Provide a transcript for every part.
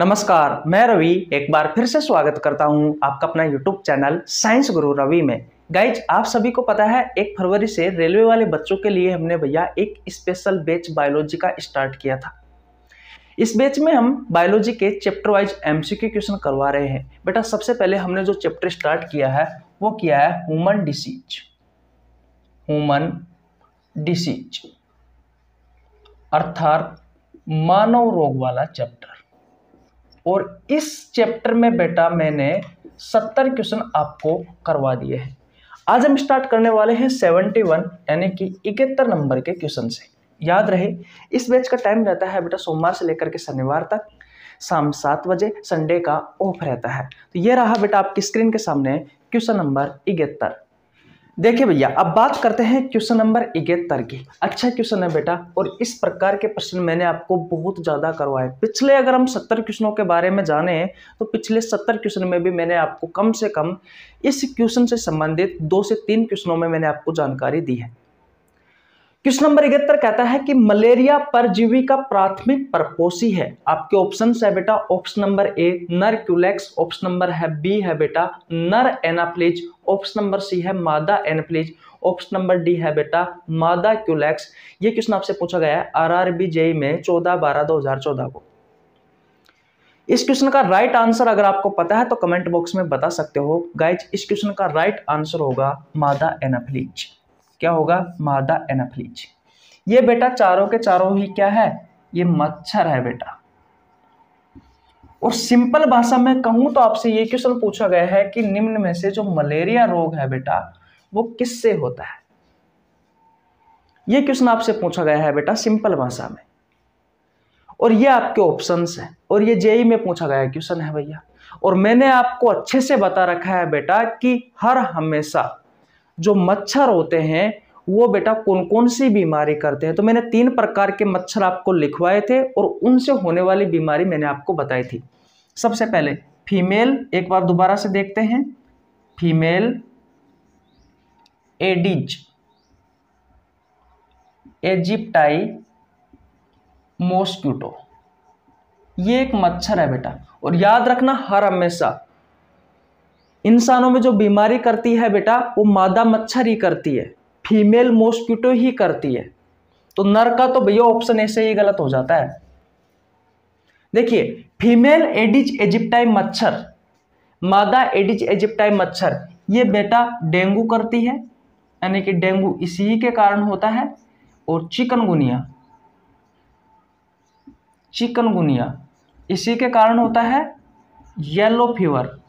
नमस्कार, मैं रवि एक बार फिर से स्वागत करता हूं आपका अपना यूट्यूब चैनल साइंस गुरु रवि में। गाइज, आप सभी को पता है 1 फरवरी से रेलवे वाले बच्चों के लिए हमने भैया एक स्पेशल बैच बायोलॉजी का स्टार्ट किया था। इस बैच में हम बायोलॉजी के चैप्टर वाइज एमसीक्यू क्वेश्चन करवा रहे हैं। बेटा, सबसे पहले हमने जो चैप्टर स्टार्ट किया है वो किया है ह्यूमन डिसीज अर्थात मानव रोग वाला चैप्टर। और इस चैप्टर में बेटा मैंने 70 क्वेश्चन आपको करवा दिए हैं। आज हम स्टार्ट करने वाले हैं 71 यानी कि 71 नंबर के क्वेश्चन से। याद रहे इस बैच का टाइम रहता है बेटा सोमवार से लेकर के शनिवार तक शाम 7 बजे, संडे का ऑफ रहता है। तो ये रहा बेटा आपकी स्क्रीन के सामने क्वेश्चन नंबर 71। देखिए भैया, अब बात करते हैं क्वेश्चन नंबर 71 की। अच्छा क्वेश्चन है बेटा, और इस प्रकार के प्रश्न मैंने आपको बहुत ज़्यादा करवाए। पिछले अगर हम 70 क्वेश्चनों के बारे में जाने तो पिछले 70 क्वेश्चन में भी मैंने आपको कम से कम इस क्वेश्चन से संबंधित 2 से 3 क्वेश्चनों में मैंने आपको जानकारी दी है। क्वेश्चन नंबर 71 कहता है कि मलेरिया परजीवी का प्राथमिक परपोषी है। आपके ऑप्शन है बेटा, ऑप्शन नंबर ए नर क्यूलेक्स, ऑप्शन नंबर है बी है बेटा नर एनाफ्लेज, ऑप्शन नंबर सी है मादा एनाफ्लेज, ऑप्शन नंबर डी है बेटा मादा क्यूलेक्स। ये क्वेश्चन आपसे पूछा गया है आरआरबी जेई में 14/12/2014 को। इस क्वेश्चन का राइट आंसर अगर आपको पता है तो कमेंट बॉक्स में बता सकते हो। गाइज, इस क्वेश्चन का राइट आंसर होगा मादा एनाफ्लेज। क्या होगा? मादा एनाफ्लीज। ये बेटा चारों के चारों ही क्या है? ये मच्छर है बेटा। और सिंपल भाषा में कहूं तो आपसे ये क्वेश्चन पूछा गया है कि निम्न में से जो मलेरिया रोग है बेटा वो किससे होता है? ये क्वेश्चन आपसे पूछा गया है बेटा सिंपल भाषा में। और ये आपके ऑप्शंस हैं और ये जेई में पूछा गया क्वेश्चन है भैया। और मैंने आपको अच्छे से बता रखा है बेटा कि हर हमेशा जो मच्छर होते हैं वो बेटा कौन कौन सी बीमारी करते हैं। तो मैंने 3 प्रकार के मच्छर आपको लिखवाए थे और उनसे होने वाली बीमारी मैंने आपको बताई थी। सबसे पहले फीमेल, एक बार दोबारा से देखते हैं, फीमेल एडीज एजिप्टाई मॉस्क्यूटो, ये एक मच्छर है बेटा। और याद रखना हर हमेशा इंसानों में जो बीमारी करती है बेटा वो मादा मच्छर ही करती है, फीमेल मॉस्क्यूटो ही करती है। तो नर का तो भैया ऑप्शन ऐसे ही गलत हो जाता है। देखिए, फीमेल एडीज एजिप्टाई मच्छर, मादा एडीज एजिप्टाई मच्छर, ये बेटा डेंगू करती है यानी कि डेंगू इसी के कारण होता है। और चिकनगुनिया, चिकनगुनिया इसी के कारण होता है। येलो फीवर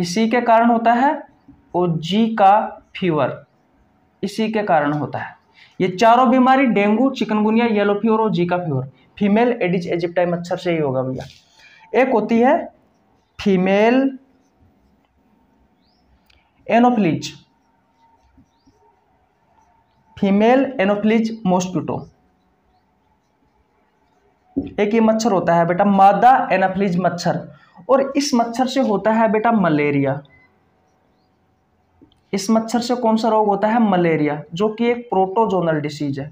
इसी के कारण होता है। और जीका फीवर इसी के कारण होता है। ये चारों बीमारी डेंगू, चिकनगुनिया, येलो फीवर और Zika fever female Aedes aegypti मच्छर से ही होगा भैया। एक होती है female Anopheles, female Anopheles mosquito, एक ही मच्छर होता है बेटा मादा एनाफ्लीज मच्छर। और इस मच्छर से होता है बेटा मलेरिया। इस मच्छर से कौन सा रोग होता है? मलेरिया, जो कि एक प्रोटोजोनल डिसीज है,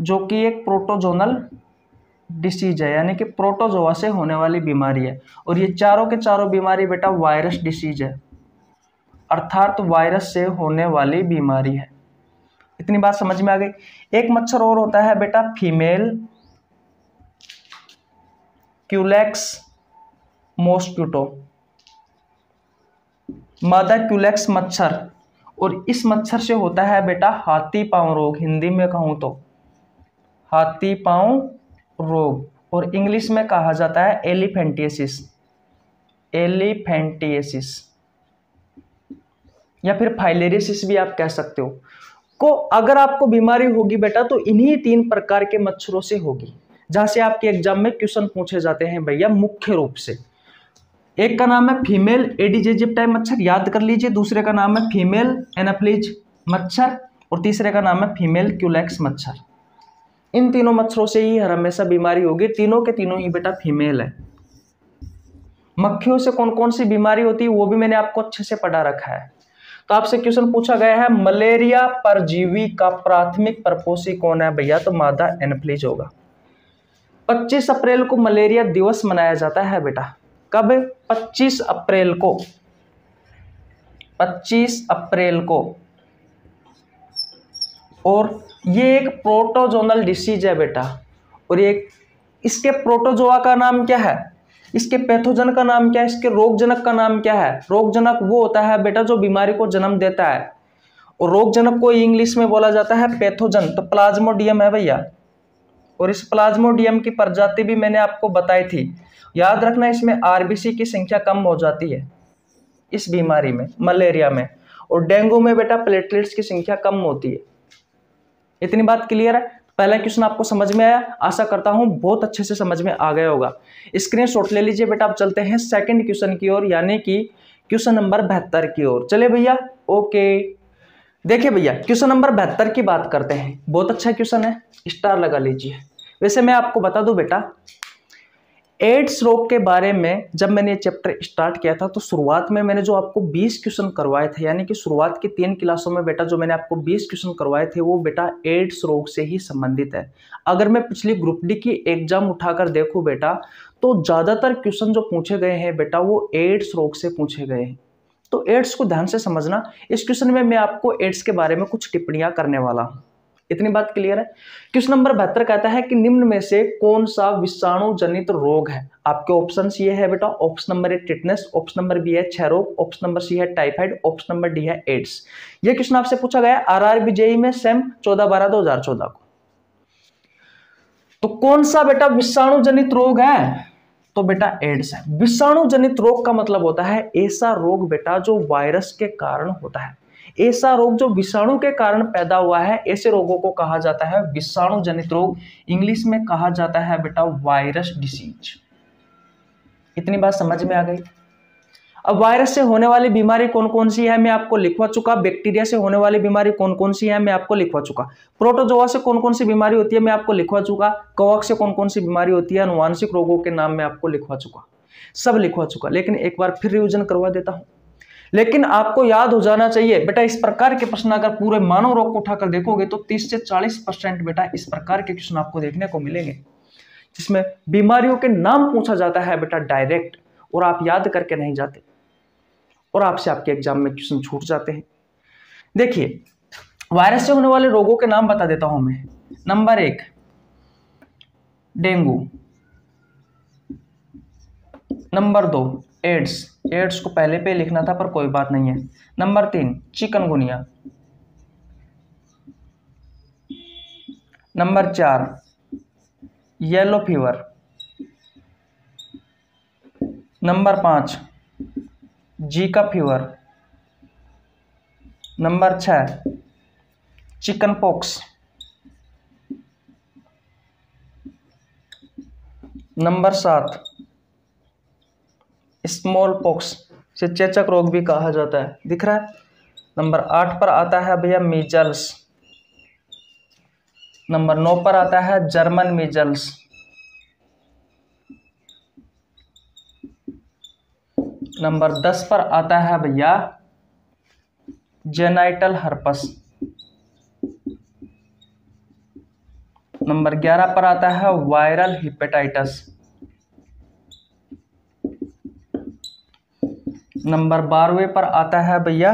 जो कि एक प्रोटोजोनल डिसीज है यानी कि प्रोटोजोआ से होने वाली बीमारी है। और ये चारों के चारों बीमारी बेटा वायरस डिसीज है अर्थात वायरस से होने वाली बीमारी है। इतनी बात समझ में आ गई। एक मच्छर और होता है बेटा फीमेल क्यूलेक्स मॉस्क्यूटो, मादा क्यूलेक्स मच्छर। और इस मच्छर से होता है बेटा हाथी पांव रोग, हिंदी में कहूँ तो हाथी पांव रोग। और इंग्लिश में कहा जाता है एलिफेंटियासिस, एलिफेंटियासिस या फिर फाइलेरियासिस भी आप कह सकते हो। को अगर आपको बीमारी होगी बेटा तो इन्हीं 3 प्रकार के मच्छरों से होगी, जहाँ से आपके एग्जाम में क्वेश्चन पूछे जाते हैं भैया मुख्य रूप से। एक का नाम है फीमेल एडीज एजिप्टाई मच्छर, याद कर लीजिए। दूसरे का नाम है फीमेल एनाफ्लीज मच्छर और तीसरे का नाम है फीमेल क्यूलेक्स मच्छर। इन तीनों मच्छरों से ही हर हमेशा बीमारी होगी। तीनों के तीनों ही बेटा फीमेल है। मक्खियों से कौन कौन सी बीमारी होती है वो भी मैंने आपको अच्छे से पढ़ा रखा है। तो आपसे क्वेश्चन पूछा गया है मलेरिया परजीवी का प्राथमिक परपोषी कौन है भैया? तो मादा एनाफ्लीज होगा। 25 अप्रैल को मलेरिया दिवस मनाया जाता है बेटा। कब? 25 अप्रैल को। 25 अप्रैल को। और ये एक प्रोटोजोनल डिसीज है बेटा। और ये इसके प्रोटोजोआ का नाम क्या है, इसके पैथोजन का नाम क्या है, इसके रोगजनक का नाम क्या है? रोगजनक वो होता है बेटा जो बीमारी को जन्म देता है, और रोगजनक को इंग्लिश में बोला जाता है पैथोजन। तो प्लाज्मोडियम है भैया, और इस प्लाज्मोडियम की प्रजाति भी मैंने आपको बताई थी। याद रखना, इसमें आरबीसी की संख्या कम हो जाती है इस बीमारी में, मलेरिया में। और डेंगू में बेटा प्लेटलेट्स की संख्या कम होती है। इतनी बात क्लियर है? पहला क्वेश्चन आपको समझ में आया, आशा करता हूं बहुत अच्छे से समझ में आ गया होगा। स्क्रीनशॉट ले लीजिए बेटा। आप चलते हैं सेकंड क्वेश्चन की ओर, यानी कि क्वेश्चन नंबर 72 की ओर। चले भैया, ओके। देखिए भैया, क्वेश्चन नंबर 72 की बात करते हैं। बहुत अच्छा क्वेश्चन है, स्टार लगा लीजिए। वैसे मैं आपको बता दूं बेटा, एड्स रोग के बारे में जब मैंने चैप्टर स्टार्ट किया था तो शुरुआत में मैंने जो आपको 20 क्वेश्चन करवाए थे, यानी कि शुरुआत की 3 क्लासों में बेटा जो मैंने आपको 20 क्वेश्चन करवाए थे वो बेटा एड्स रोग से ही संबंधित है। अगर मैं पिछली ग्रुप डी की एग्जाम उठाकर देखूं बेटा तो ज़्यादातर क्वेश्चन जो पूछे गए हैं बेटा वो एड्स रोग से पूछे गए हैं। तो एड्स को ध्यान से समझना। इस क्वेश्चन में मैं आपको एड्स के बारे में कुछ टिप्पणियाँ करने वाला हूँ। इतनी बात क्लियर है? क्वेश्चन नंबर 72 कहता है कि निम्न में से कौन सा विषाणु जनित रोग है? आपके ऑप्शंस ये है बेटा, option number A tetanus, option number B है क्षयरोग, ऑप्शन नंबर सी है टाइफाइड, ऑप्शन नंबर डी है एड्स। ये क्वेश्चन आपसे पूछा गया आरआरबी जेई में सेम 14/12/2014 को। तो कौन सा बेटा विषाणु जनित रोग है? तो बेटा एड्स है। विषाणु जनित रोग का मतलब होता है ऐसा रोग बेटा जो वायरस के कारण होता है, ऐसा रोग जो विषाणु के कारण पैदा हुआ है, ऐसे रोगों को कहा जाता है विषाणु जनित रोग। इंग्लिश में कहा जाता है बेटा वायरस डिसीज। इतनी बात समझ में आ गई? अब वायरस से होने वाली बीमारी कौन कौन सी है मैं आपको लिखवा चुका। बैक्टीरिया से होने वाली बीमारी कौन कौन सी है मैं आपको लिखवा चुका। प्रोटोजोआ से कौन कौन सी बीमारी होती है मैं आपको लिखवा चुका। कवक से कौन कौन सी बीमारी होती है, अनुवांशिक रोगों के नाम मैं आपको लिखवा चुका, सब लिखवा चुका। लेकिन एक बार फिर रिविजन करवा देता हूँ। लेकिन आपको याद हो जाना चाहिए बेटा, इस प्रकार के प्रश्न अगर पूरे मानव रोग को उठाकर देखोगे तो 30 से 40% बेटा इस प्रकार के क्वेश्चन आपको देखने को मिलेंगे, जिसमें बीमारियों के नाम पूछा जाता है बेटा डायरेक्ट, और आप याद करके नहीं जाते और आपसे आपके एग्जाम में क्वेश्चन छूट जाते हैं। देखिए, वायरस से होने वाले रोगों के नाम बता देता हूं मैं। Number 1 dengue, number 2 AIDS. AIDS को पहले पे लिखना था पर कोई बात नहीं है। Number 3 chikungunya, number 4 yellow fever, number 5 Zika fever, number 6 chicken pox, number 7 small pox, से चेचक रोग भी कहा जाता है, दिख रहा है। नंबर 8 पर आता है भैया मीजल्स, नंबर 9 पर आता है जर्मन मीजल्स, नंबर 10 पर आता है भैया जेनाइटल हर्पस, नंबर 11 पर आता है वायरल हिपेटाइटिस, नंबर 12 पर आता है भैया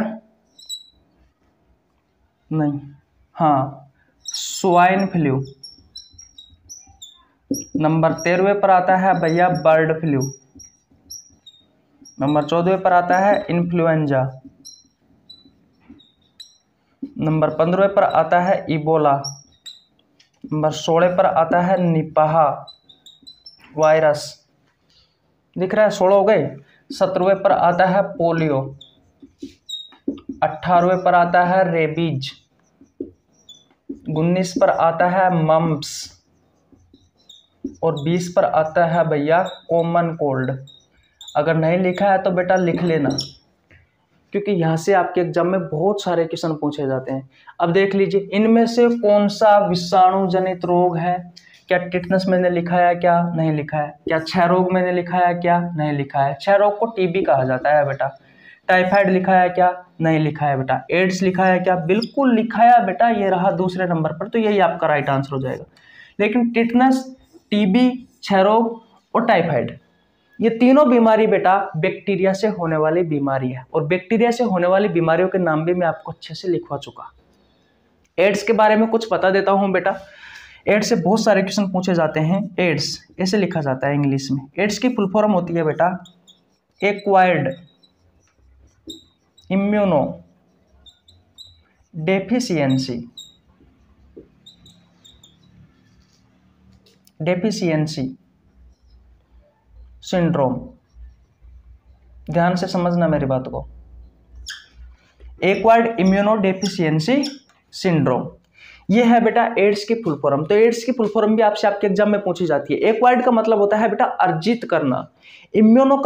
नहीं, हाँ स्वाइन फ्लू, नंबर 13 पर आता है भैया बर्ड फ्लू, नंबर 14 पर आता है इन्फ्लुएंजा, नंबर 15 पर आता है इबोला, नंबर 16 पर आता है निपाह वायरस, दिख रहा है, 16 हो गए। 17वें पर आता है पोलियो, 18वें पर आता है रेबीज, 19 पर आता है मम्प्स, और 20 पर आता है भैया कॉमन कोल्ड। अगर नहीं लिखा है तो बेटा लिख लेना, क्योंकि यहाँ से आपके एग्जाम में बहुत सारे क्वेश्चन पूछे जाते हैं। अब देख लीजिए, इनमें से कौन सा विषाणु जनित रोग है? क्या टिटनेस मैंने लिखा है, क्या नहीं लिखा है? क्या क्षय रोग मैंने लिखा है, क्या नहीं लिखा है? क्षय रोग को टीबी कहा जाता है बेटा। टाइफाइड लिखा है, क्या नहीं लिखा है बेटा? एड्स लिखा है, क्या बिल्कुल लिखा है बेटा? ये रहा दूसरे नंबर पर, तो यही आपका राइट आंसर हो जाएगा। लेकिन टिटनेस टीबी, क्षयरोग और टाइफाइड, ये तीनों बीमारी बेटा बैक्टीरिया से होने वाली बीमारी है। और बैक्टीरिया से होने वाली बीमारियों के नाम भी मैं आपको अच्छे से लिखवा चुका। एड्स के बारे में कुछ बता देता हूँ बेटा। एड्स से बहुत सारे क्वेश्चन पूछे जाते हैं। एड्स ऐसे लिखा जाता है इंग्लिश में। एड्स की फुल फॉर्म होती है बेटा एक्वायर्ड इम्यूनो डेफिशिएंसी सिंड्रोम। ध्यान से समझना मेरी बात को, एक्वायर्ड इम्यूनो डेफिशिएंसी सिंड्रोम ये है बेटा एड्स की फुल फॉर्म। तो एड्स की फुल फॉर्म भी आपसे आपके एग्जाम में पूछी जाती है। एक्वायर्ड का मतलब होता है बेटा अर्जित करना, इम्यूनो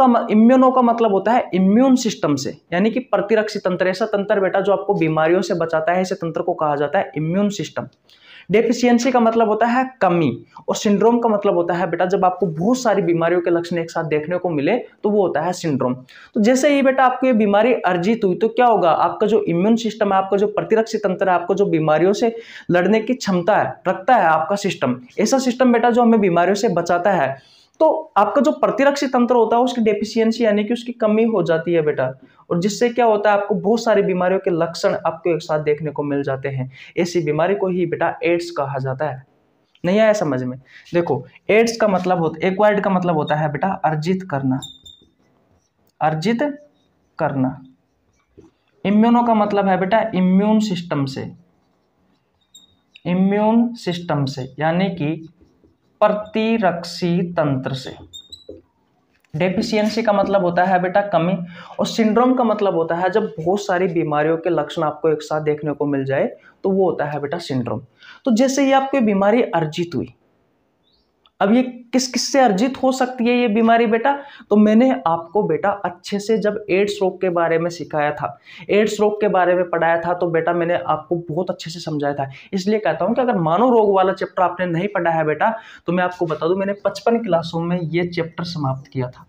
का मतलब होता है इम्यून सिस्टम से, यानी कि प्रतिरक्षी तंत्र, ऐसा तंत्र बेटा जो आपको बीमारियों से बचाता है, ऐसे तंत्र को कहा जाता है इम्यून सिस्टम। डेफिशिएंसी का मतलब होता है कमी, और सिंड्रोम का मतलब होता है बेटा जब आपको बहुत सारी बीमारियों के लक्षण एक साथ देखने को मिले तो वो होता है सिंड्रोम। तो जैसे ही बेटा आपको ये बीमारी अर्जित हुई तो क्या होगा, आपका जो इम्यून सिस्टम है, आपका जो प्रतिरक्षी तंत्र है, आपको जो बीमारियों से लड़ने की क्षमता है रखता है आपका सिस्टम, ऐसा सिस्टम बेटा जो हमें बीमारियों से बचाता है, तो आपका जो प्रतिरक्षी तंत्र होता है उसकी डेफिशिएंसी यानी कि उसकी कमी हो जाती है बेटा, और जिससे क्या होता है आपको बहुत सारी बीमारियों के लक्षण आपको एक साथ देखने को मिल जाते हैं। ऐसी बीमारी को ही बेटा एड्स कहा जाता है। नहीं आया समझ में? देखो एड्स का मतलब होता है, एक्वायर्ड का मतलब होता है बेटा अर्जित करना। इम्यूनो का मतलब है बेटा इम्यून सिस्टम से यानी कि प्रतिरक्षी तंत्र से। डेफिशिएंसी का मतलब होता है बेटा कमी, और सिंड्रोम का मतलब होता है जब बहुत सारी बीमारियों के लक्षण आपको एक साथ देखने को मिल जाए तो वो होता है बेटा सिंड्रोम। तो जैसे ही आपको बीमारी अर्जित हुई, अब ये किस किस से अर्जित हो सकती है ये बीमारी बेटा, तो मैंने आपको बेटा अच्छे से जब एड्स रोग के बारे में सिखाया था, एड्स रोग के बारे में पढ़ाया था, तो बेटा मैंने आपको बहुत अच्छे से समझाया था। इसलिए कहता हूँ कि अगर मानव रोग वाला चैप्टर आपने नहीं पढ़ा है बेटा, तो मैं आपको बता दूँ मैंने 55 क्लासों में ये चैप्टर समाप्त किया था।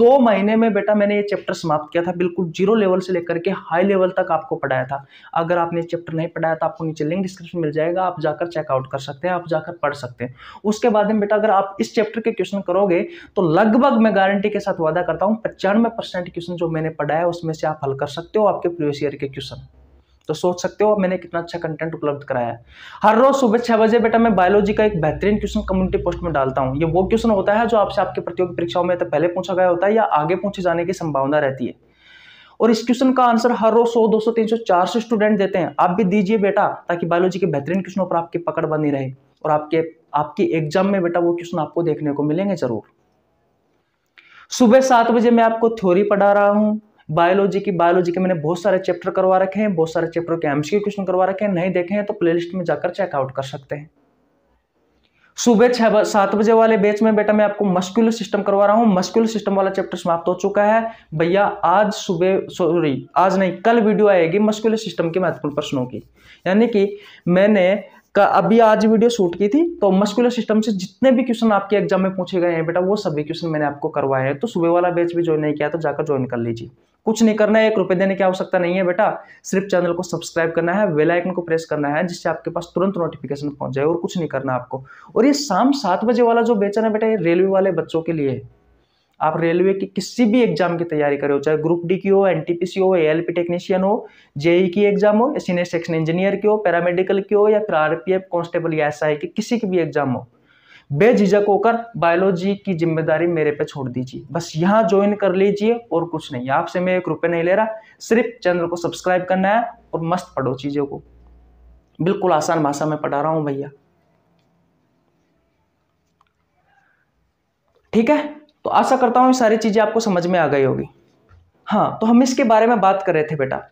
2 महीने में बेटा मैंने ये चैप्टर समाप्त किया था, बिल्कुल जीरो लेवल से लेकर के हाई लेवल तक आपको पढ़ाया था। अगर आपने ये चैप्टर नहीं पढ़ाया तो आपको नीचे लिंक डिस्क्रिप्शन मिल जाएगा, आप जाकर चेकआउट कर सकते हैं, आप जाकर पढ़ सकते हैं। उसके बाद में बेटा अगर आप इस चैप्टर के क्वेश्चन करोगे तो लगभग मैं गारंटी के साथ वादा करता हूँ 95% क्वेश्चन जो मैंने पढ़ाया उसमें से आप हल कर सकते हो आपके प्रीवियस ईयर के क्वेश्चन। तो सोच सकते हो मैंने कितना अच्छा कंटेंट उपलब्ध कराया है। हर रोज सुबह 6 बजे बेटा मैं बायोलॉजी का एक बेहतरीन क्वेश्चन कम्युनिटी पोस्ट में डालता हूँ। ये वो क्वेश्चन होता है जो आपसे आपके प्रतियोगी परीक्षाओं में तो पहले पूछा गया होता है या आगे पूछे जाने की संभावना रहती है, और इस क्वेश्चन का आंसर हर रोज 100, 200, 300, 400 स्टूडेंट देते हैं। आप भी दीजिए बेटा, ताकि बायोलॉजी के बेहतरीन क्वेश्चनों पर आपकी पकड़ बनी रहे और आपकी एग्जाम में बेटा वो क्वेश्चन आपको देखने को मिलेंगे जरूर। सुबह 7 बजे मैं आपको थ्योरी पढ़ा रहा हूँ बायोलॉजी के मैंने बहुत सारे चैप्टर करवा रखे हैं, बहुत सारे चैप्टर के एमसीक्यू क्वेश्चन करवा रखे हैं। नहीं देखे हैं तो प्लेलिस्ट में जाकर चेकआउट कर सकते हैं। सुबह 7 बजे वाले बैच में बेटा मैं आपको मस्कुलर सिस्टम करवा रहा हूँ। मस्कुलर सिस्टम वाला चैप्टर समाप्त हो चुका है भैया। कल वीडियो आएगी मस्कुलर सिस्टम के महत्वपूर्ण प्रश्नों की, यानी कि मैंने अभी आज वीडियो शूट की थी, तो मस्कुलर सिस्टम से जितने भी क्वेश्चन आपके एग्जाम में पूछे गए हैं बेटा वो सभी क्वेश्चन मैंने आपको करवाए हैं। तो सुबह वाला बैच भी ज्वाइन नहीं किया तो जाकर ज्वाइन कर लीजिए। कुछ नहीं करना है, 1 रुपये देने की आवश्यकता नहीं है बेटा, सिर्फ चैनल को सब्सक्राइब करना है, बेल आइकन को प्रेस करना है जिससे आपके पास तुरंत नोटिफिकेशन पहुंच जाए, और कुछ नहीं करना आपको। और ये शाम 7 बजे वाला जो बैच है ना बेटा, ये रेलवे वाले बच्चों के लिए। आप रेलवे की किसी भी एग्जाम की तैयारी करो, चाहे ग्रुप डी की हो, एनटीपीसी हो, एएलपी टेक्नीशियन हो, जेई की एग्जाम हो, सीनियर सेक्शन इंजीनियर की हो, पैरामेडिकल की हो, या फिर आरपीएफ कांस्टेबल या एसआई की, किसी की भी एग्जाम हो, बेझिझक होकर बायोलॉजी की जिम्मेदारी मेरे पे छोड़ दीजिए। बस यहाँ ज्वाइन कर लीजिए और कुछ नहीं, आपसे मैं 1 रुपये नहीं ले रहा, सिर्फ चैनल को सब्सक्राइब करना है और मस्त पढ़ो चीज़ों को। बिल्कुल आसान भाषा में पढ़ा रहा हूँ भैया, ठीक है? तो आशा करता हूँ ये सारी चीज़ें आपको समझ में आ गई होगी। हाँ, तो हम इसके बारे में बात कर रहे थे बेटा।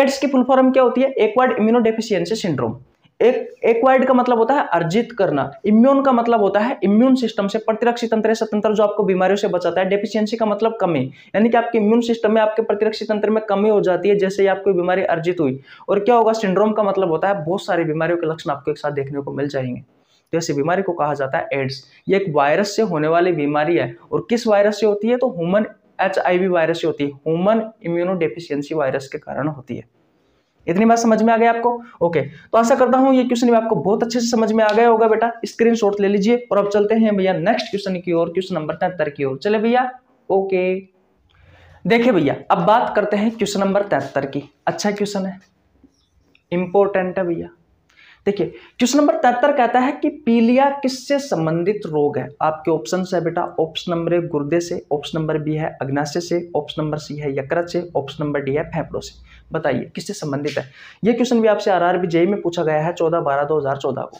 एड्स की फुल फॉर्म क्या होती है? Acquired immunodeficiency syndrome. एक्वायर्ड का मतलब होता है अर्जित करना, इम्यून का मतलब होता है इम्यून सिस्टम से, प्रतिरक्षी तंत्र से, तंत्र जो आपको बीमारियों से बचाता है। डेफिशिएंसी का मतलब कमी, यानी कि आपके इम्यून सिस्टम में, आपके प्रतिरक्षी तंत्र में कमी हो जाती है जैसे ही आपको बीमारी अर्जित हुई। और क्या होगा, सिंड्रोम का मतलब होता है बहुत सारी बीमारियों के लक्षण आपको एक साथ देखने को मिल जाएंगे। तो ऐसी बीमारी को कहा जाता है एड्स। ये एक वायरस से होने वाली बीमारी है, और किस वायरस से होती है, तो ह्यूमन HIV वायरस से होती है, ह्यूमन इम्यूनोडेफिशिएंसी वायरस के कारण होती है। इतनी बात समझ में आ गई आपको। ओके, तो आशा करता हूं ये क्वेश्चन भी आपको बहुत अच्छे से समझ में आ गया होगा बेटा। स्क्रीनशॉट ले लीजिए और अब चलते हैं भैया नेक्स्ट क्वेश्चन की ओर, क्वेश्चन नंबर 73 की ओर। चले भैया, ओके। देखिए भैया, अब बात करते हैं क्वेश्चन नंबर 73 की। अच्छा क्वेश्चन है, इंपॉर्टेंट है भैया। देखिए क्वेश्चन नंबर 73 कहता है कि पीलिया किससे संबंधित रोग है। आपके ऑप्शन है बेटा, ऑप्शन नंबर ए गुर्दे से, ऑप्शन नंबर बी है अग्नाशय से, ऑप्शन नंबर सी है यकृत से, ऑप्शन नंबर डी है फेफड़ों से। बताइए किससे संबंधित है। यह क्वेश्चन भी आपसे आरआरबी जेई में पूछा गया है 14/12/2014 को।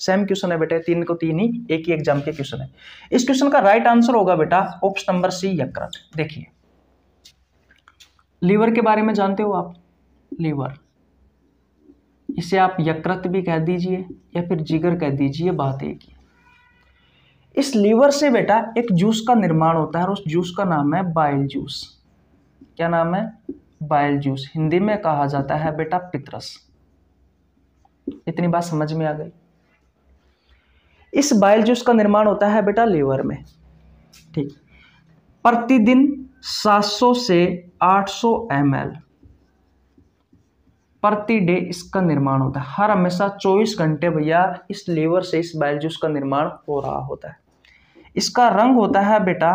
सेम क्वेश्चन है बेटा, तीन को तीन ही एक ही एग्जाम के क्वेश्चन है। इस क्वेश्चन का राइट आंसर होगा बेटा ऑप्शन नंबर सी, यकृत। देखिए लीवर के बारे में जानते हो आप, लीवर, इसे आप यकृत भी कह दीजिए या फिर जिगर कह दीजिए, बात एक ही। इस लीवर से बेटा एक जूस का निर्माण होता है और उस जूस का नाम है बाइल जूस। क्या नाम है? Bile juice. हिंदी में कहा जाता है बेटा पितरस। इतनी बात समझ में आ गई। इस बाइल जूस का निर्माण होता है बेटा लीवर में, ठीक। प्रतिदिन 700 से 800 ml प्रति डे इसका निर्माण होता है। हर हमेशा 24 घंटे भैया इस लीवर से इस बाइल जूस का निर्माण हो रहा होता है। इसका रंग होता है बेटा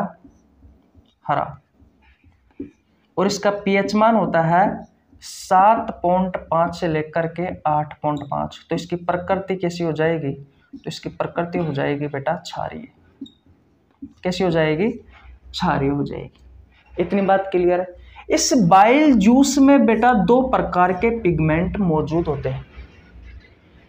हरा और इसका पीएच मान होता है 7.5 से लेकर के 8.5। तो इसकी प्रकृति कैसी हो जाएगी? तो इसकी प्रकृति हो जाएगी बेटा क्षारीय। कैसी हो जाएगी? क्षारीय हो जाएगी। इतनी बात क्लियर है। इस बाइल जूस में बेटा दो प्रकार के पिगमेंट मौजूद होते हैं,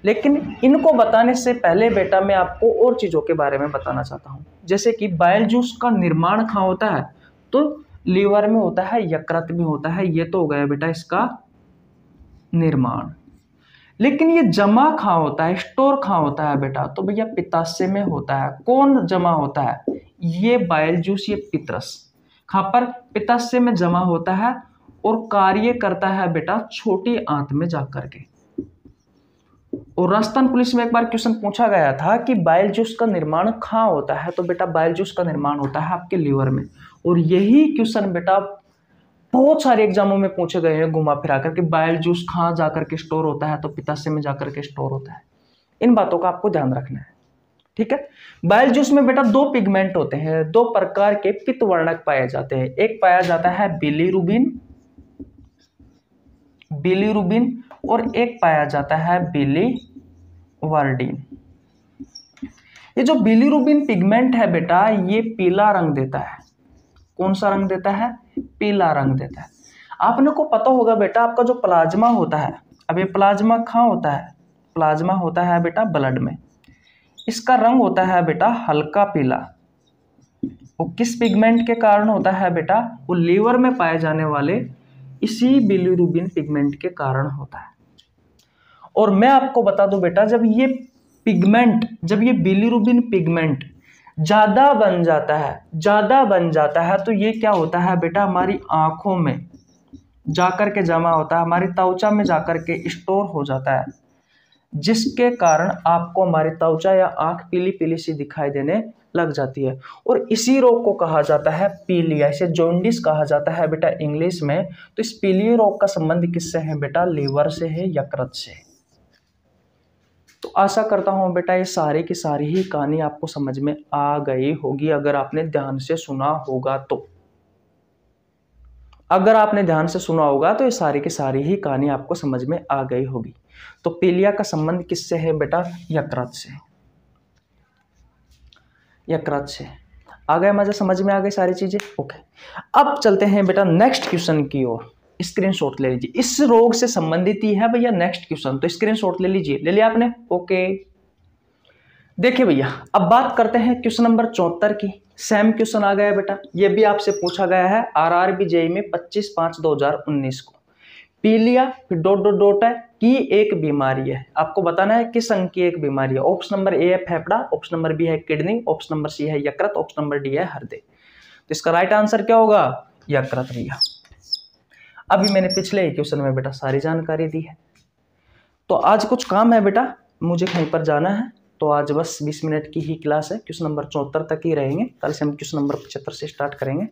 लेकिन इनको बताने से पहले बेटा मैं आपको और चीज़ों के बारे में बताना चाहता हूँ। जैसे कि बाइल जूस का निर्माण कहाँ होता है? तो लीवर में होता है, यकृत में होता है। ये तो हो गया बेटा इसका निर्माण, लेकिन ये जमा कहाँ होता है, स्टोर कहाँ होता है बेटा? तो भैया पित्ताशय में होता है। कौन जमा होता है? ये बाइल जूस, ये पित्रस कहाँ पर? पित्ताशय में जमा होता है और कार्य करता है बेटा छोटी आंत में जाकर के। और राजस्थान पुलिस में एक बार क्वेश्चन पूछा गया था कि बाइल जूस का निर्माण कहाँ होता है? तो बेटा बाइल जूस का निर्माण होता है आपके लीवर में। और यही क्वेश्चन बेटा बहुत सारे एग्जामों में पूछे गए हैं घुमा फिरा करके, बाइल जूस कहाँ जाकर के स्टोर होता है? तो पित्ताशय में जाकर के स्टोर होता है। इन बातों का आपको ध्यान रखना है, ठीक है। बाइल जूस में बेटा दो पिगमेंट होते हैं, दो प्रकार के पित्तवर्णक पाए जाते हैं। एक पाया जाता है बिलिरुबिन, बिलिरुबिन, और एक पाया जाता है बिलीवर्डिन। ये जो बिलिरुबिन पिगमेंट है बेटा ये पीला रंग देता है। कौन सा रंग देता है? पीला रंग देता है। आपने को पता होगा बेटा आपका जो प्लाज्मा होता है, अब ये प्लाज्मा कहाँ होता है? प्लाज्मा होता है बेटा ब्लड में। इसका रंग होता है बेटा हल्का पीला। वो किस पिगमेंट के कारण होता है बेटा? वो लीवर में पाए जाने वाले इसी बिलिरुबिन पिगमेंट के कारण होता है। और मैं आपको बता दूं बेटा, जब ये बिलिरुबिन पिगमेंट ज़्यादा बन जाता है तो ये क्या होता है बेटा? हमारी आँखों में जाकर के जमा होता है, हमारी त्वचा में जाकर के स्टोर हो जाता है, जिसके कारण आपको हमारी त्वचा या आंख पीली पीली सी दिखाई देने लग जाती है। और इसी रोग को कहा जाता है पीलिया, इसे जॉन्डिस कहा जाता है बेटा इंग्लिश में। तो इस पीलिया रोग का संबंध किससे है बेटा? लीवर से है, यकृत से। तो आशा करता हूँ बेटा ये सारे की सारी ही कहानी आपको समझ में आ गई होगी, अगर आपने ध्यान से सुना होगा तो। अगर आपने ध्यान से सुना होगा तो ये सारी की सारी ही कहानी आपको समझ में आ गई होगी। तो पीलिया का संबंध किससे है बेटा? यकृत से, यकृत से। आ गए मजा, समझ में आ गई सारी चीजें? ओके, अब चलते हैं बेटा नेक्स्ट क्वेश्चन की ओर। स्क्रीनशॉट ले लीजिए, इस रोग से संबंधित ही है भैया नेक्स्ट क्वेश्चन। तो स्क्रीनशॉट ले लीजिए, ले लिया आपने? ओके। देखिए भैया, अब बात करते हैं क्वेश्चन नंबर 74 की। सेम क्वेश्चन आ गया बेटा, ये भी आपसे पूछा गया है आरआरबी जेई में 25/5/2019 को। पीलिया .. की एक बीमारी है। आपको बताना है किस अंग की एक बीमारी है। ऑप्शन नंबर ए है फेफड़ा, ऑप्शन नंबर बी है किडनी, ऑप्शन नंबर सी है यकृत, ऑप्शन नंबर डी है हृदय। तो इसका राइट आंसर क्या होगा? यकृत भैया। अभी मैंने पिछले ही क्वेश्चन में बेटा सारी जानकारी दी है। तो आज कुछ काम है बेटा, मुझे कहीं पर जाना है, तो आज बस 20 मिनट की ही क्लास है, क्वेश्चन नंबर 74 तक ही रहेंगे। कल से हम क्वेश्चन नंबर 75 से स्टार्ट करेंगे।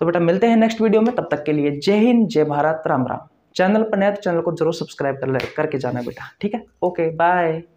तो बेटा मिलते हैं नेक्स्ट वीडियो में, तब तक के लिए जय हिंद, जय भारत, राम राम। चैनल पर नया तो चैनल को जरूर सब्सक्राइब करके जाना बेटा, ठीक है। Okay bye.